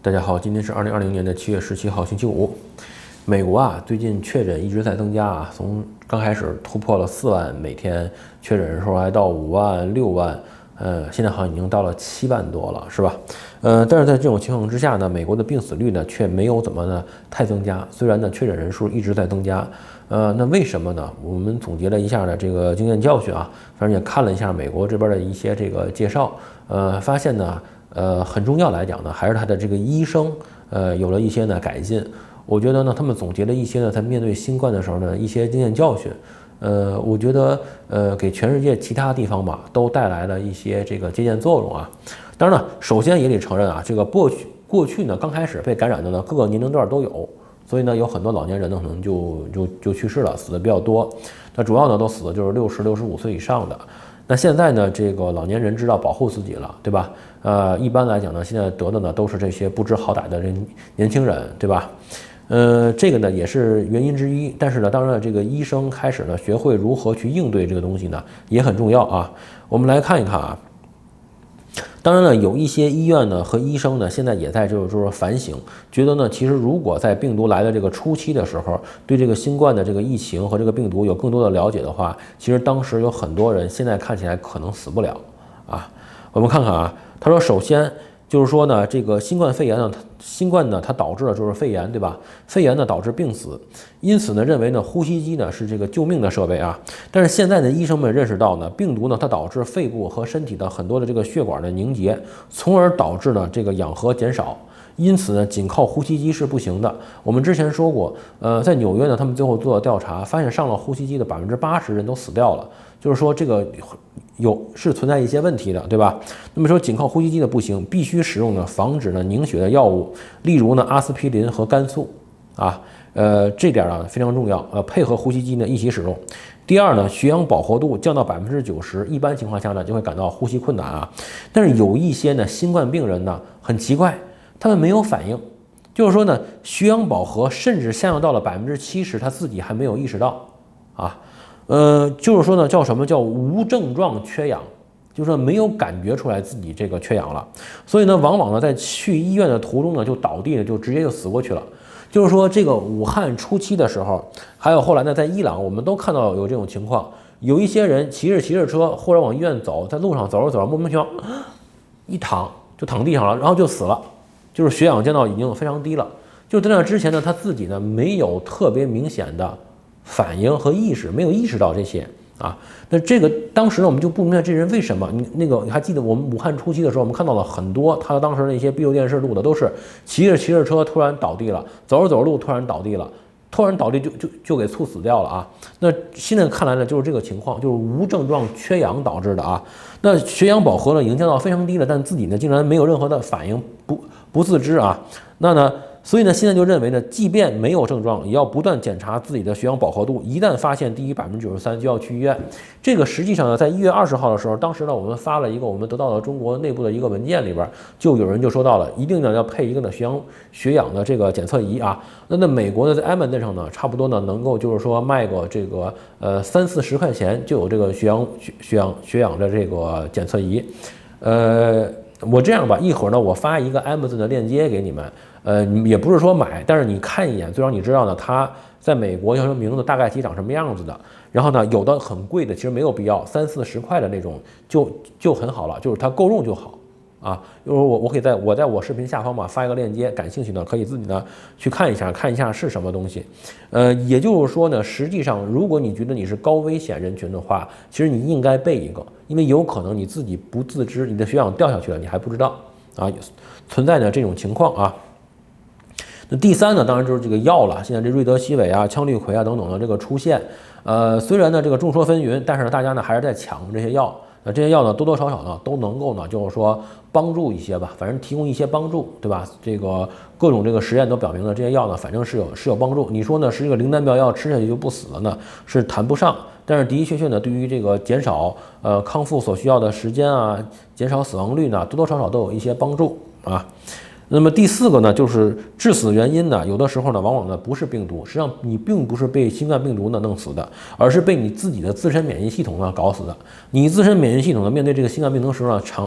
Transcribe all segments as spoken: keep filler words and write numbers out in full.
大家好，今天是二零二零年的七月十七号，星期五。美国啊，最近确诊一直在增加啊，从刚开始突破了四万，每天确诊人数还到五万、六万，呃，现在好像已经到了七万多了，是吧？呃，但是在这种情况之下呢，美国的病死率呢却没有怎么呢太增加，虽然呢确诊人数一直在增加。 呃，那为什么呢？我们总结了一下呢这个经验教训啊，反正也看了一下美国这边的一些这个介绍，呃，发现呢，呃，很重要来讲呢，还是他的这个医生，呃，有了一些呢改进。我觉得呢，他们总结了一些呢，在面对新冠的时候呢，一些经验教训。呃，我觉得呃，给全世界其他地方吧，都带来了一些这个借鉴作用啊。当然了，首先也得承认啊，这个过去过去呢，刚开始被感染的呢，各个年龄段都有。 所以呢，有很多老年人呢，可能就就就去世了，死的比较多。那主要呢，都死的就是六十、六十五岁以上的。那现在呢，这个老年人知道保护自己了，对吧？呃，一般来讲呢，现在得的呢都是这些不知好歹的人年轻人，对吧？呃，这个呢也是原因之一。但是呢，当然了，这个医生开始呢学会如何去应对这个东西呢，也很重要啊。我们来看一看啊。 当然了，有一些医院呢和医生呢，现在也在就是说反省，觉得呢，其实如果在病毒来的这个初期的时候，对这个新冠的这个疫情和这个病毒有更多的了解的话，其实当时有很多人现在看起来可能死不了啊。我们看看啊，他说，首先就是说呢，这个新冠肺炎呢，新冠呢它导致了就是肺炎，对吧？肺炎呢导致病死，因此呢认为呢呼吸机呢是这个救命的设备啊。但是现在的医生们认识到呢，病毒呢它导致肺部和身体的很多的这个血管的凝结，从而导致呢这个氧合减少。 因此呢，仅靠呼吸机是不行的。我们之前说过，呃，在纽约呢，他们最后做了调查，发现上了呼吸机的百分之八十人都死掉了，就是说这个有是存在一些问题的，对吧？那么说仅靠呼吸机的不行，必须使用呢防止呢凝血的药物，例如呢阿司匹林和肝素，啊，呃，这点呢非常重要，呃，配合呼吸机呢一起使用。 第二呢，血氧饱和度降到百分之九十，一般情况下呢就会感到呼吸困难啊。但是有一些呢新冠病人呢很奇怪。 他们没有反应，就是说呢，血氧饱和甚至下降到了百分之七十，他自己还没有意识到，啊，呃，就是说呢，叫什么叫无症状缺氧，就是说没有感觉出来自己这个缺氧了，所以呢，往往呢在去医院的途中呢就倒地了，就直接就死过去了。就是说这个武汉初期的时候，还有后来呢，在伊朗我们都看到有这种情况，有一些人骑着骑着车或者往医院走，在路上走着走着莫名其妙一躺就躺地上了，然后就死了。 就是血氧降到已经非常低了，就在那之前呢，他自己呢没有特别明显的反应和意识，没有意识到这些啊。那这个当时呢，我们就不明白这人为什么。你那个你还记得我们武汉初期的时候，我们看到了很多他当时那些闭路电视录的都是骑着骑着车突然倒地了，走着走着路突然倒地了，突然倒地就就就给猝死掉了啊。那现在看来呢，就是这个情况，就是无症状缺氧导致的啊。那血氧饱和呢已经降到非常低了，但自己呢竟然没有任何的反应，不。 不自知啊，那呢，所以呢，现在就认为呢，即便没有症状，也要不断检查自己的血氧饱和度，一旦发现低于百分之九十三，就要去医院。这个实际上呢，在一月二十号的时候，当时呢，我们发了一个我们得到了中国内部的一个文件里边，就有人就说到了，一定呢要配一个呢血氧血氧的这个检测仪啊。那那美国呢，在 Amazon 上呢，差不多呢能够就是说卖个这个呃三四十块钱就有这个血氧血血氧血氧的这个检测仪，呃。 我这样吧，一会儿呢，我发一个 Amazon 的链接给你们，呃，也不是说买，但是你看一眼，最少你知道呢，它在美国叫什么名字，大概其长什么样子的。然后呢，有的很贵的，其实没有必要，三四十块的那种就就很好了，就是它够用就好啊。因为我我可以在我在我视频下方嘛发一个链接，感兴趣呢可以自己呢去看一下，看一下是什么东西。呃，也就是说呢，实际上如果你觉得你是高危险人群的话，其实你应该备一个。 因为有可能你自己不自知，你的血氧掉下去了，你还不知道啊，存在的这种情况啊。那第三呢，当然就是这个药了。现在这瑞德西韦啊、羟氯喹啊等等的这个出现，呃，虽然呢这个众说纷纭，但是呢大家呢还是在抢这些药。那这些药呢多多少少呢都能够呢就是说帮助一些吧，反正提供一些帮助，对吧？这个各种这个实验都表明了这些药呢反正是有是有帮助。你说呢是一个灵丹妙药吃下去就不死了呢，是谈不上。 但是的的确确呢，对于这个减少呃康复所需要的时间啊，减少死亡率呢，多多少少都有一些帮助啊。那么第四个呢，就是致死原因呢，有的时候呢，往往呢不是病毒，实际上你并不是被新冠病毒呢弄死的，而是被你自己的自身免疫系统呢搞死的。你自身免疫系统呢，面对这个新冠病毒时候呢，常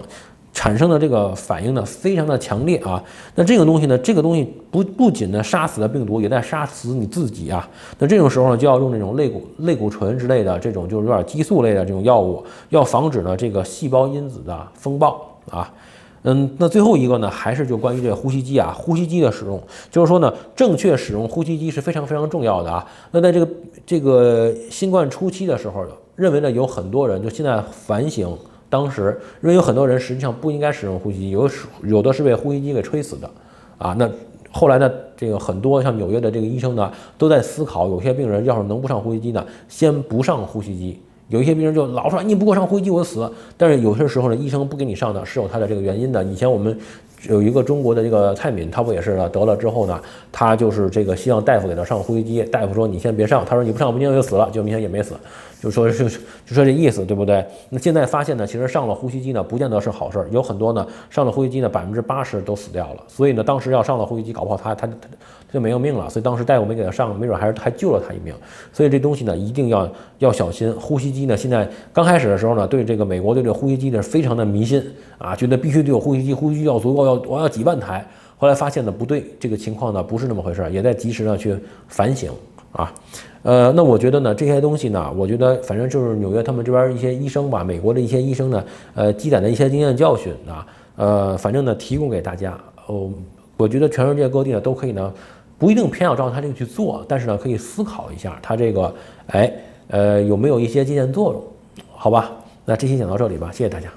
产生的这个反应呢，非常的强烈啊。那这个东西呢，这个东西不不仅呢杀死了病毒，也在杀死你自己啊。那这种时候呢，就要用这种类固类固醇之类的这种就是有点激素类的这种药物，要防止呢这个细胞因子的风暴啊。嗯，那最后一个呢，还是就关于这个呼吸机啊，呼吸机的使用，就是说呢，正确使用呼吸机是非常非常重要的啊。那在这个这个新冠初期的时候，认为呢有很多人就现在反省。 当时，因为有很多人实际上不应该使用呼吸机，有有的是被呼吸机给吹死的，啊，那后来呢，这个很多像纽约的这个医生呢，都在思考，有些病人要是能不上呼吸机呢，先不上呼吸机。有一些病人就老说你不给我上呼吸机我死，但是有些时候呢，医生不给你上呢，是有他的这个原因的。以前我们有一个中国的这个蔡敏，他不也是呢得了之后呢，他就是这个希望大夫给他上呼吸机，大夫说你先别上，他说你不上不行我就死了，就明显也没死。 就说就就说这意思，对不对？那现在发现呢，其实上了呼吸机呢，不见得是好事儿。有很多呢，上了呼吸机呢，百分之八十都死掉了。所以呢，当时要上了呼吸机，搞不好他他他就没有命了。所以当时大夫没给他上，没准还是还救了他一命。所以这东西呢，一定要要小心。呼吸机呢，现在刚开始的时候呢，对这个美国对这个呼吸机呢，非常的迷信啊，觉得必须得有呼吸机，呼吸机要足够，要我要几万台。后来发现呢，不对，这个情况呢不是那么回事儿，也在及时呢去反省。 啊，呃，那我觉得呢，这些东西呢，我觉得反正就是纽约他们这边一些医生吧，美国的一些医生呢，呃，积攒的一些经验教训啊，呃，反正呢，提供给大家。哦，我觉得全世界各地呢都可以呢，不一定偏要照他这个去做，但是呢，可以思考一下他这个，哎，呃，有没有一些借鉴作用？好吧，那这期讲到这里吧，谢谢大家。